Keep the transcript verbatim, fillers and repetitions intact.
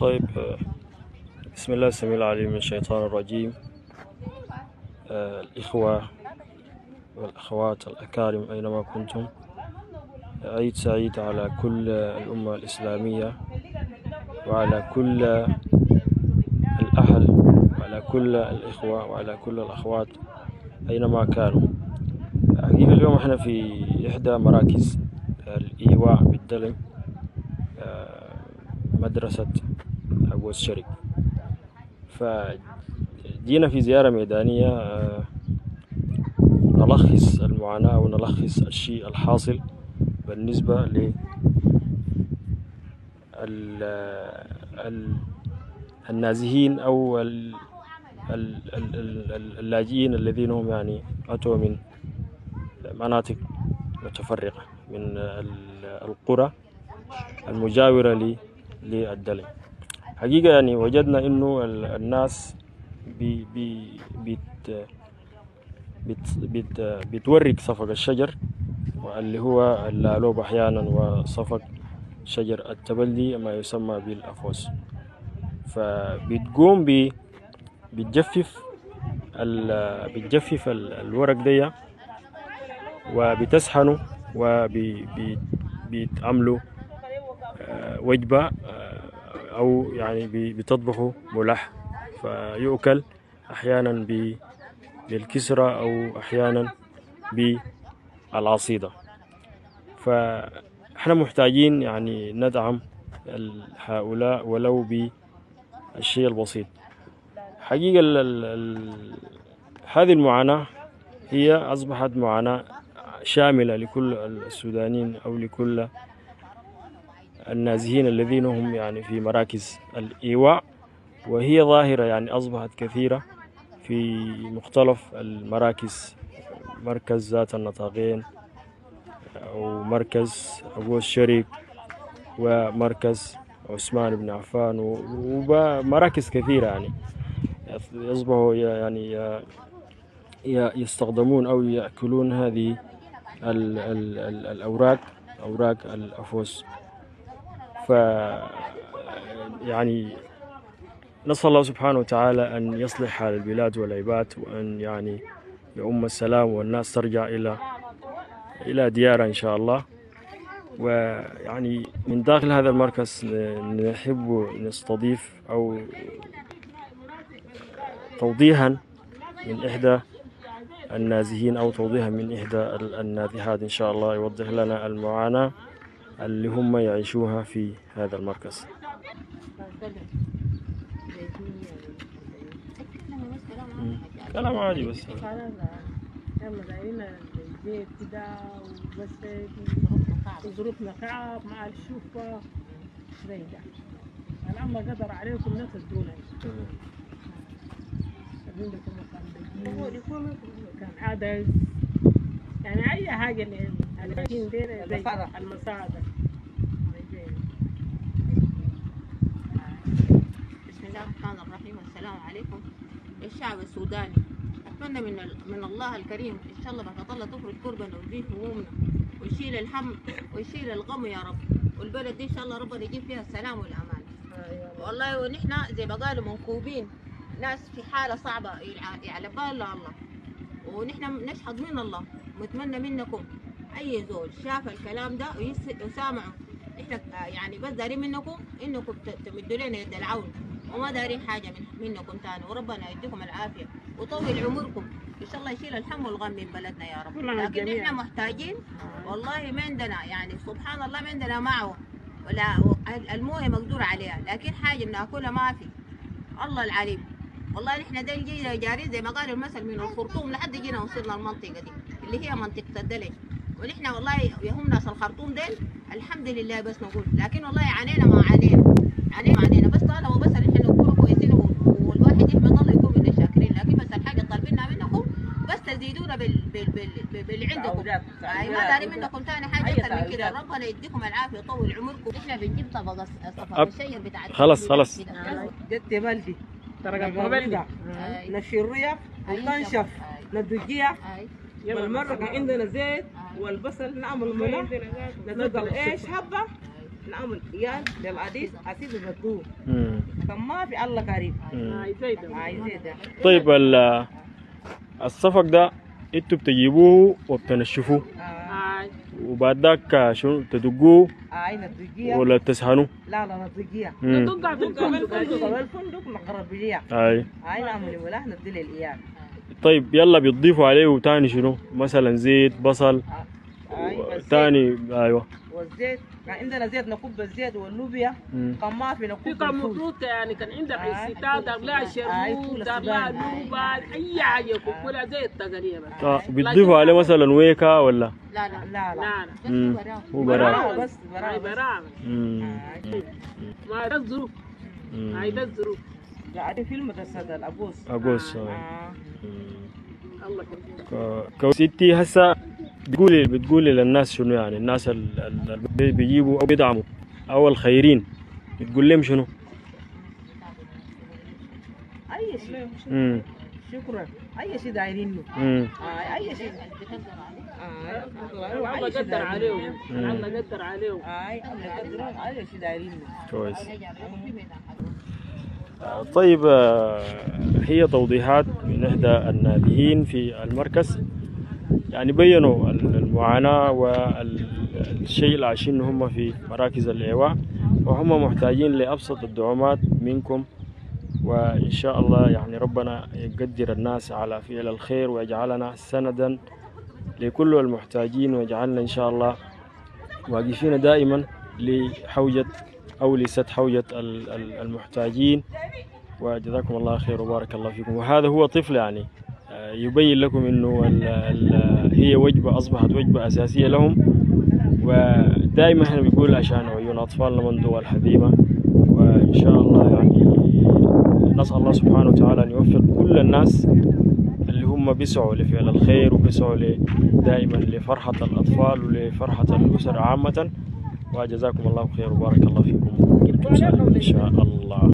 طيب، بسم الله السميع العليم من الشيطان الرجيم. آه الإخوة والأخوات الأكارم أينما كنتم، عيد سعيد على كل الأمة الإسلامية وعلى كل الأهل وعلى كل الإخوة وعلى كل الأخوات أينما كانوا. حقيقة اليوم احنا في إحدى مراكز الإيواء بالدلم، مدرسة أغوست شريف. فجينا في زيارة ميدانية نلخص المعاناة ونلخص الشيء الحاصل بالنسبة ل النازحين أو اللاجئين الذين هم يعني أتوا من مناطق متفرقة من القرى المجاورة ل للدلم. حقيقة يعني وجدنا إنه الناس بي بي بت بت بت بتورق صفق الشجر واللي هو اللالوب أحيانا، وصفق شجر التبلي ما يسمى بالأفوس. فبتقوم ب بتجفف ال بتجفف الورق دي وبتسحنه وبيتعملوا وجبة أو يعني بتطبخه ملح فيؤكل، أحيانا بالكسرة أو أحيانا بالعصيدة. فإحنا محتاجين يعني ندعم هؤلاء ولو بالشيء البسيط. حقيقة هذه المعاناة هي أصبحت معاناة شاملة لكل السودانيين أو لكل النازحين الذين هم يعني في مراكز الإيواء، وهي ظاهرة يعني أصبحت كثيرة في مختلف المراكز، مركز ذات النطاقين أو مركز أغوست شريف ومركز عثمان بن عفان ومراكز كثيرة يعني يصبحوا يعني يستخدمون أو يأكلون هذه ال ال ال الأوراق أوراق الأفوس. ف يعني نسأل الله سبحانه وتعالى أن يصلح حال البلاد والعباد، وأن يعني يؤم السلام والناس ترجع إلى إلى ديارها إن شاء الله. ويعني من داخل هذا المركز نحب نستضيف أو توضيحا من إحدى النازحين أو توضيحا من إحدى النازحات إن شاء الله يوضح لنا المعاناة اللي هم يعيشوها في هذا المركز. كلام عادي بس ظروفنا كعب مع الشوفة ريجع الآن ما قدر عليكم لا تدونا كان عدس يعني أي حاجة اللي الحين دير زي المساعدة. بسم الله الرحمن الرحيم، والسلام عليكم يا الشعب السوداني. أتمنى من من الله الكريم إن شاء الله بارك الله تفرج كربنا ويزيد همومنا ويشيل الهم ويشيل الغم يا رب، والبلد دي إن شاء الله ربنا يجيب فيها السلام والأمان. والله ونحن زي ما قالوا منكوبين، ناس في حالة صعبة يعلى بالها الله، ونحن نشحد من الله. ونتمنى منكم اي زول شاف الكلام ده ويسامعه، احنا يعني بس دارين منكم انكم تمدوا لنا يد العون، وما دارين حاجه من منكم ثاني. وربنا يديكم العافيه وطول عمركم ان شاء الله، يشيل الهم والغم من بلدنا يا رب. لكن احنا محتاجين والله، ما عندنا يعني سبحان الله ما عندنا معه ولا المويه مقدور عليها، لكن حاجه بناكلها ما في. الله العليم والله نحن ده جينا جارين زي ما قالوا المثل من الخرطوم لحد جينا وصلنا المنطقه دي اللي هي منطقه الدلم. ونحن والله يهم ناس الخرطوم ديل الحمد لله بس نقول، لكن والله عانينا ما علينا علينا علينا بس طالما بس نحن نكون كويسين والواحد يحمد الله يكون من الشاكرين. لكن بس الحاجه طالبينها منكم بس تزيدونا بال بال بال باللي عندكم، يعني ما داري منكم ثاني حاجه اكثر من كده. ربنا يديكم العافيه ويطول عمركم. احنا بنجيب طبق صفق الشجر بتاعت خلاص خلاص جت بلدي ترى القبيله نشريها وننشف ندجيها بالمرة. عندنا زيت والبصل نعمل ملح نتقل ايش حبه نعمل يال للعديس عسيب المطلوب. فما في الله كريم. طيب الصفق ده انتوا بتجيبوه وبتنشفوه. وبعد ذاك شنو تدقوه؟ اي نطقيه ولا تسخنوه؟ لا لا نطقيه. نطقع بالفندق الفندق نقرب ليه. اي اي نعمل ولا ندي الايام. طيب يلا بيضيفوا عليه تاني شنو؟ مثلا زيت، بصل. ايوه ثاني ايوه والزيت عندنا زيت نكب الزيت واللوبيا قماش بنكب في كان مفروض يعني كان عندك الستات اغلى شربوت اغلى لوبات اي حاجه كلها زيت تقريبا اه بتضيفوا عليه مثلا ويكا ولا لا لا لا لا هو براء بس براء براء ما ده الظروف هاي ده الظروف قاعدين في المدرسه ده الاغوص اغوص الله يكرمك ستي هسه بتقولي بتقولي للناس شنو يعني الناس اللي بيجيبوا او بيدعموا او الخيرين بتقول لهم شنو؟ اي شيء امم شكرا اي شيء دايرينه امم اي شيء الله قدر عليهم الله قدر عليهم اي الله قدر اي شيء دايرينه كويس. طيب هي توضيحات من احدى الناديين في المركز يعني بينوا المعاناة والشيء اللي عايشينه هم في مراكز الإعواء وهم محتاجين لأبسط الدعومات منكم وإن شاء الله يعني ربنا يقدر الناس على فعل الخير ويجعلنا سندا لكل المحتاجين ويجعلنا إن شاء الله واقفين دائما لحوجة أو لسد حوجة المحتاجين وجزاكم الله خير وبارك الله فيكم. وهذا هو طفل يعني يبين لكم انه ال ال هي وجبه اصبحت وجبه اساسيه لهم ودائما احنا بنقول عشان عيون اطفالنا من دول حبيبه وان شاء الله يعني نسال الله سبحانه وتعالى ان يوفق كل الناس اللي هم بيسعوا لفعل الخير وبيسعوا دائما لفرحه الاطفال ولفرحه الاسر عامه وجزاكم الله خير وبارك الله فيكم ان شاء الله.